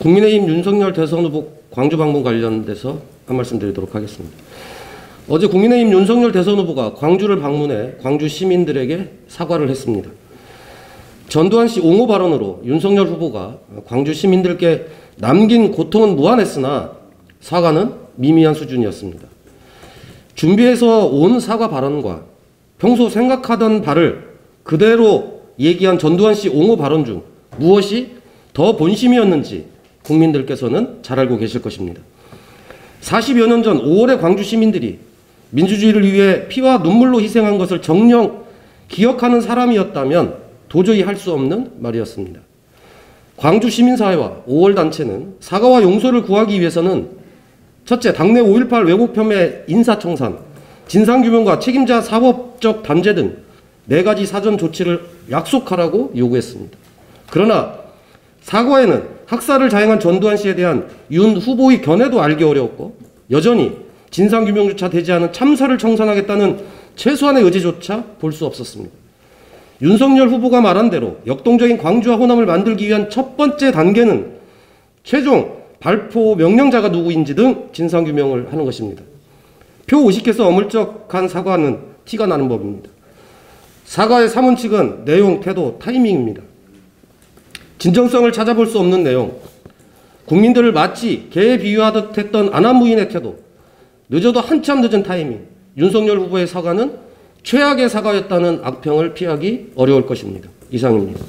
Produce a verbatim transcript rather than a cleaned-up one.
국민의힘 윤석열 대선 후보 광주 방문 관련돼서 한 말씀 드리도록 하겠습니다. 어제 국민의힘 윤석열 대선 후보가 광주를 방문해 광주 시민들에게 사과를 했습니다. 전두환 씨 옹호 발언으로 윤석열 후보가 광주 시민들께 남긴 고통은 무한했으나 사과는 미미한 수준이었습니다. 준비해서 온 사과 발언과 평소 생각하던 바를 그대로 얘기한 전두환 씨 옹호 발언 중 무엇이 더 본심이었는지 국민들께서는 잘 알고 계실 것입니다. 사십여 년 전 오월에 광주 시민들이 민주주의를 위해 피와 눈물로 희생한 것을 정녕 기억하는 사람이었다면 도저히 할 수 없는 말이었습니다. 광주 시민사회와 오월 단체는 사과와 용서를 구하기 위해서는 첫째, 당내 오일팔 왜곡폄훼 인사청산, 진상규명과 책임자 사법적 단죄 등 네 가지 사전 조치를 약속하라고 요구했습니다. 그러나 사과에는 학살을 자행한 전두환 씨에 대한 윤 후보의 견해도 알기 어려웠고 여전히 진상규명조차 되지 않은 참사를 청산하겠다는 최소한의 의지조차 볼 수 없었습니다. 윤석열 후보가 말한 대로 역동적인 광주와 호남을 만들기 위한 첫 번째 단계는 최종 발포 명령자가 누구인지 등 진상규명을 하는 것입니다. 표 오십 개에서 어물쩍한 사과는 티가 나는 법입니다. 사과의 삼 원칙은 내용, 태도, 타이밍입니다. 진정성을 찾아볼 수 없는 내용, 국민들을 마치 개에 비유하듯 했던 안한무인의 태도, 늦어도 한참 늦은 타이밍, 윤석열 후보의 사과는 최악의 사과였다는 악평을 피하기 어려울 것입니다. 이상입니다.